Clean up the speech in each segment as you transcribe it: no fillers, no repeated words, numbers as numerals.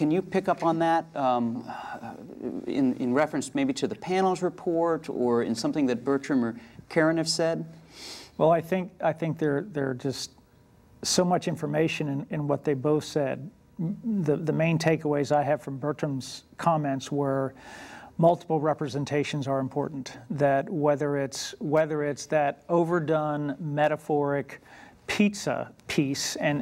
Can you pick up on that in reference maybe to the panel's report or in something that Bertram or Karen have said? Well, I think there are just so much information in what they both said. The main takeaways I have from Bertram's comments were multiple representations are important. That whether it's that overdone metaphoric pizza piece, and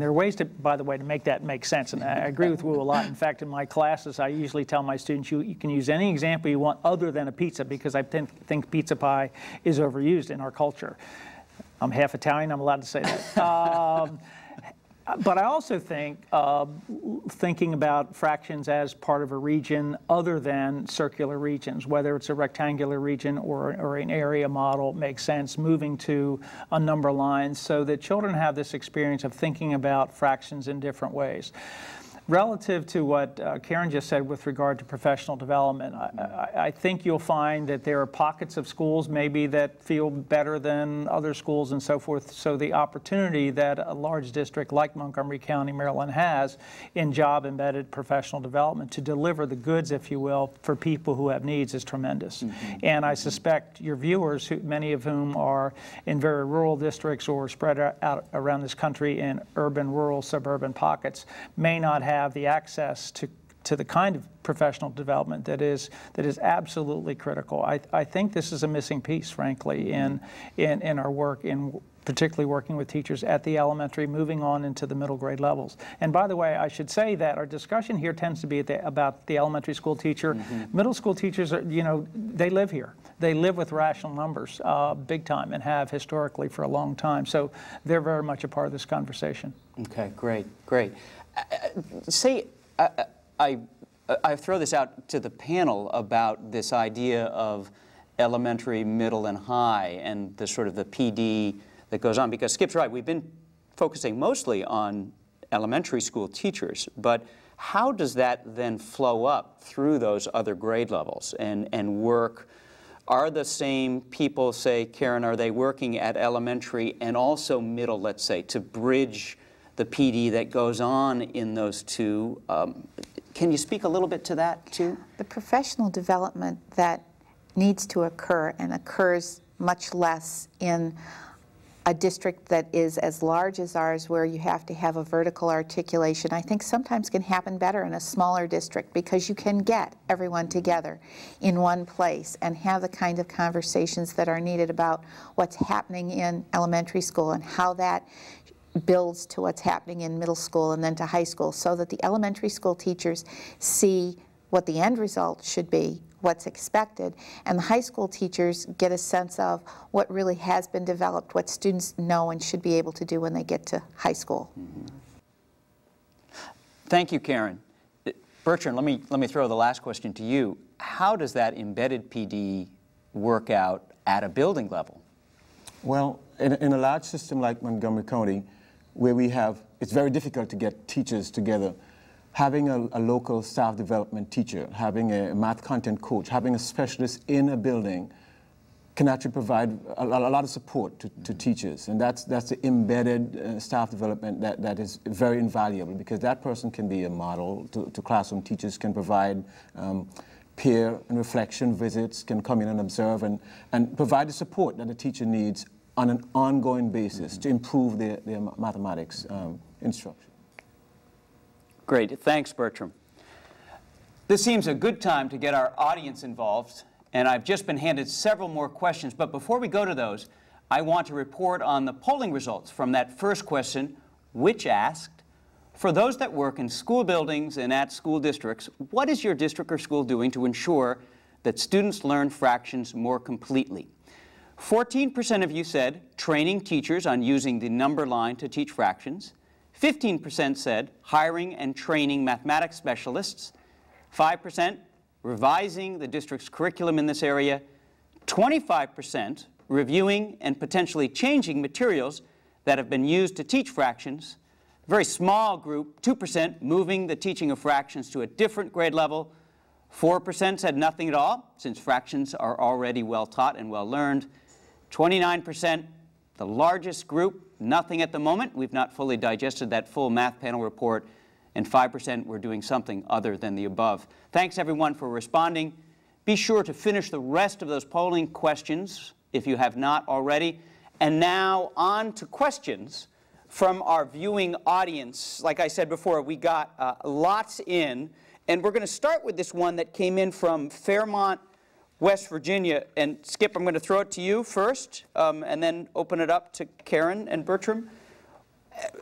there are ways to, by the way, to make that make sense. And I agree with Wu a lot. In fact, in my classes, I usually tell my students, you can use any example you want other than a pizza, because I think pizza pie is overused in our culture. I'm half Italian, I'm allowed to say that. But I also think thinking about fractions as part of a region other than circular regions, whether it's a rectangular region or an area model, makes sense, moving to a number line so that children have this experience of thinking about fractions in different ways. Relative to what Karen just said with regard to professional development, I think you'll find that there are pockets of schools maybe that feel better than other schools and so forth. So the opportunity that a large district like Montgomery County, Maryland has in job-embedded professional development to deliver the goods, if you will, for people who have needs is tremendous. Mm-hmm. And I suspect your viewers, many of whom are in very rural districts or spread out around this country in urban, rural, suburban pockets, may not have the access to the kind of professional development that is absolutely critical. I think this is a missing piece, frankly, in our work, in particularly working with teachers at the elementary, moving on into the middle grade levels. And by the way, I should say that our discussion here tends to be about the elementary school teacher. Mm-hmm. Middle school teachers are, you know, they live here. They live with rational numbers big time and have historically for a long time. So they're very much a part of this conversation. Okay, great, great. I throw this out to the panel about this idea of elementary, middle, and high, and the sort of the PD that goes on, because Skip's right, we've been focusing mostly on elementary school teachers, but how does that then flow up through those other grade levels and work? Are the same people, say, Karen, are they working at elementary and also middle, let's say, to bridge the PD that goes on in those two? Can you speak a little bit to that, too? The professional development that needs to occur and occurs much less in a district that is as large as ours, where you have to have a vertical articulation, I think sometimes can happen better in a smaller district, because you can get everyone together in one place and have the kind of conversations that are needed about what's happening in elementary school and how that builds to what's happening in middle school and then to high school, so that the elementary school teachers see what the end result should be, what's expected, and the high school teachers get a sense of what really has been developed, what students know and should be able to do when they get to high school. Mm-hmm. Thank you, Karen. Bertrand, let me throw the last question to you. How does that embedded PD work out at a building level? Well, in a large system like Montgomery County, where we have, it's very difficult to get teachers together, having a local staff development teacher, having a math content coach, having a specialist in a building can actually provide a lot of support to teachers. And that's the embedded staff development that is very invaluable, because that person can be a model to classroom teachers, can provide peer and reflection visits, can come in and observe and provide the support that a teacher needs on an ongoing basis to improve their mathematics instruction. Great. Thanks, Bertram. This seems a good time to get our audience involved, and I've just been handed several more questions. But before we go to those, I want to report on the polling results from that first question, which asked, for those that work in school buildings and at school districts, what is your district or school doing to ensure that students learn fractions more completely? 14% of you said training teachers on using the number line to teach fractions. 15% said hiring and training mathematics specialists, 5% revising the district's curriculum in this area, 25% reviewing and potentially changing materials that have been used to teach fractions, a very small group, 2%, moving the teaching of fractions to a different grade level, 4% said nothing at all, since fractions are already well taught and well learned, 29%, the largest group, nothing at the moment. We've not fully digested that full math panel report. and 5% were doing something other than the above. Thanks, everyone, for responding. Be sure to finish the rest of those polling questions if you have not already. And now on to questions from our viewing audience. Like I said before, we got lots in. And we're going to start with this one that came in from Fairmont, West Virginia. And Skip, I'm going to throw it to you first, and then open it up to Karen and Bertram.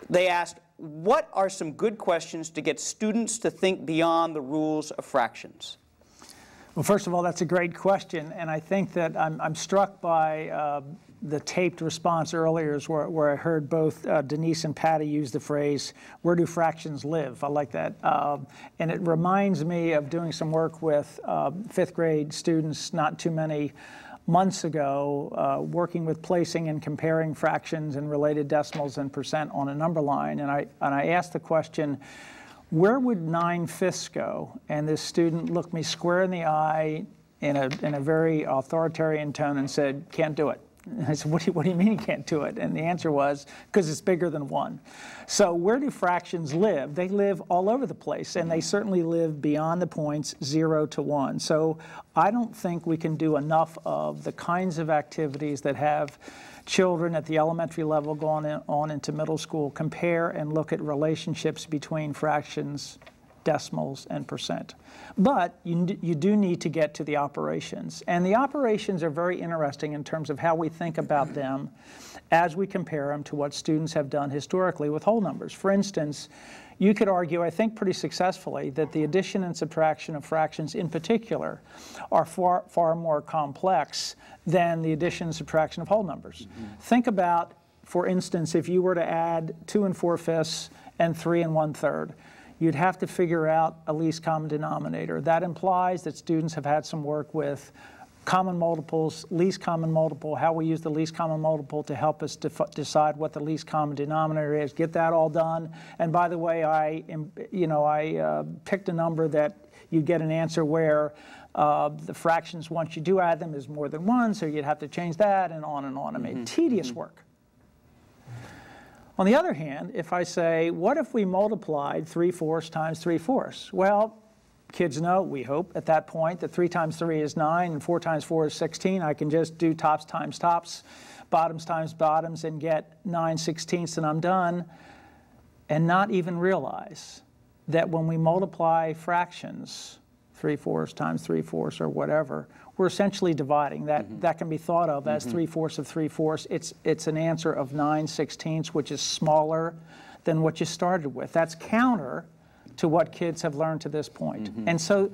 They asked, what are some good questions to get students to think beyond the rules of fractions? Well, first of all, that's a great question. And I think that I'm struck by the taped response earlier where I heard both Denise and Patti use the phrase, where do fractions live? I like that. And it reminds me of doing some work with fifth grade students not too many months ago, working with placing and comparing fractions and related decimals and percent on a number line. And I asked the question, where would 9/5 go? And this student looked me square in the eye in a very authoritarian tone and said, can't do it. And I said, what do you mean you can't do it? And the answer was, because it's bigger than one. So where do fractions live? They live all over the place, and they certainly live beyond the points 0 to 1. So I don't think we can do enough of the kinds of activities that have children at the elementary level going on into middle school compare and look at relationships between fractions, decimals, and percent. But you do need to get to the operations. And the operations are very interesting in terms of how we think about them as we compare them to what students have done historically with whole numbers. For instance, you could argue, I think pretty successfully, that the addition and subtraction of fractions in particular are far, far more complex than the addition and subtraction of whole numbers. Mm-hmm. Think about, for instance, if you were to add 2 4/5 and 3 1/3. You'd have to figure out a least common denominator. That implies that students have had some work with common multiples, least common multiple, how we use the least common multiple to help us decide what the least common denominator is, get that all done. And by the way, I picked a number that you get an answer where the fractions, once you do add them, is more than one, so you'd have to change that, and on and on. I mean, tedious work. On the other hand, if I say, what if we multiplied 3/4 times 3/4? Well, kids know, we hope, at that point that 3 times 3 is 9 and 4 times 4 is 16. I can just do tops times tops, bottoms times bottoms, and get 9/16 and I'm done, and not even realize that when we multiply fractions, 3/4 times 3/4 or whatever, we're essentially dividing. That can be thought of as 3/4 of 3/4. It's an answer of 9/16, which is smaller than what you started with. That's counter to what kids have learned to this point. And so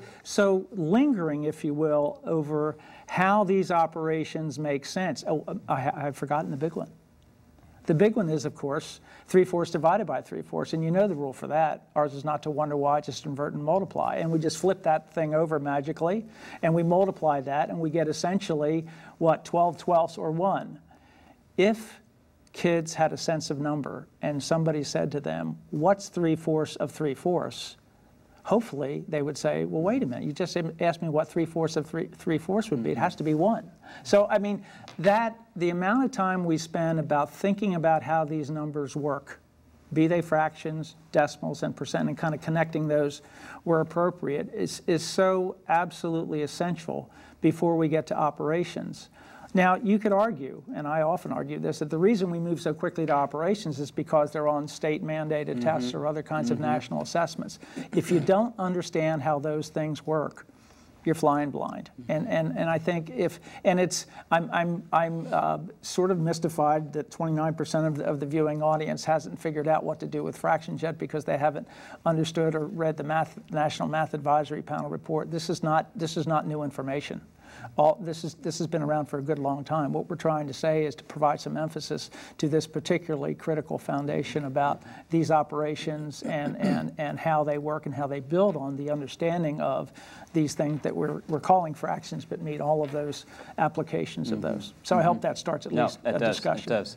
lingering, if you will, over how these operations make sense. Oh, I've forgotten the big one. The big one is, of course, 3/4 divided by 3/4, and you know the rule for that. Ours is not to wonder why, just invert and multiply. And we just flip that thing over magically, and we multiply that, and we get essentially, what, 12/12 or 1. If kids had a sense of number and somebody said to them, what's 3/4 of 3/4? Hopefully they would say, well, wait a minute, you just asked me what 3/4 of 3/4 would be. It has to be 1. So, I mean, the amount of time we spend about thinking about how these numbers work, be they fractions, decimals, and percent, and kind of connecting those where appropriate, is so absolutely essential before we get to operations. Now, you could argue, and I often argue this, that the reason we move so quickly to operations is because they're on state-mandated tests or other kinds of national assessments. If you don't understand how those things work, you're flying blind. And I think if, and it's, I'm sort of mystified that 29% of the viewing audience hasn't figured out what to do with fractions yet because they haven't understood or read the National Math Advisory Panel report. This is not new information. This has been around for a good long time. What we're trying to say is to provide some emphasis to this particularly critical foundation about these operations and how they work and how they build on the understanding of these things that we're calling fractions but meet all of those applications of those. So I hope that starts at least a discussion. It does.